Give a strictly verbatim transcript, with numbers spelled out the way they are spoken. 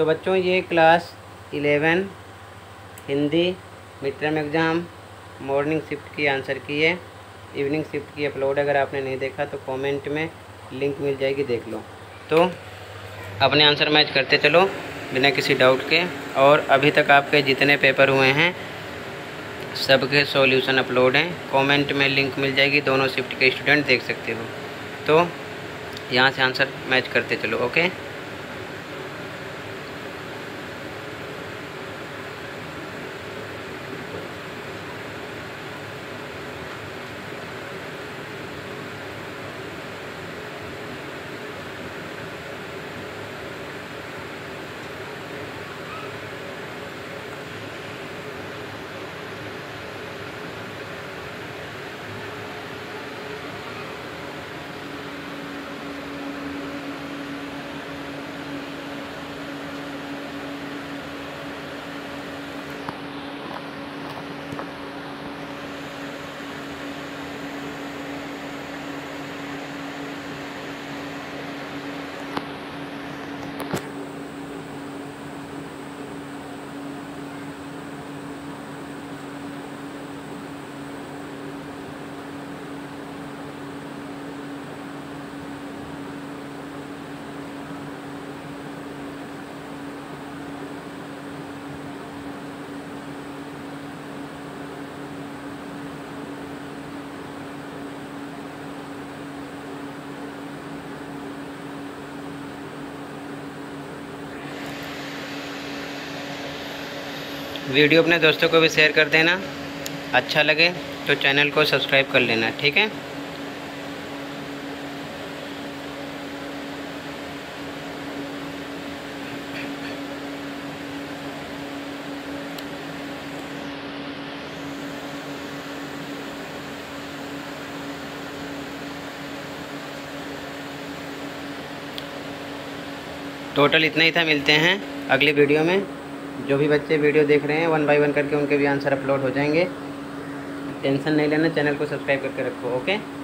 तो बच्चों ये class eleven Hindi mid term exam morning shift की आंसर की है। इवनिंग शिफ्ट की अपलोड अगर आपने नहीं देखा तो कमेंट में लिंक मिल जाएगी, देख लो। तो अपने आंसर मैच करते चलो बिना किसी डाउट के, और अभी तक आपके जितने पेपर हुए हैं सबके सॉल्यूशन अपलोड हैं। कमेंट में लिंक मिल जाएगी, दोनों शिफ्ट के स्टूडेंट देख सकते हो। तो यहाँ से आंसर मैच करते चलो, ओके। वीडियो अपने दोस्तों को भी शेयर कर देना, अच्छा लगे तो चैनल को सब्सक्राइब कर लेना, ठीक है। टोटल इतना ही था, मिलते हैं अगली वीडियो में। जो भी बच्चे वीडियो देख रहे हैं वन बाय वन करके उनके भी आंसर अपलोड हो जाएंगे, टेंशन नहीं लेना, चैनल को सब्सक्राइब करके रखो, ओके।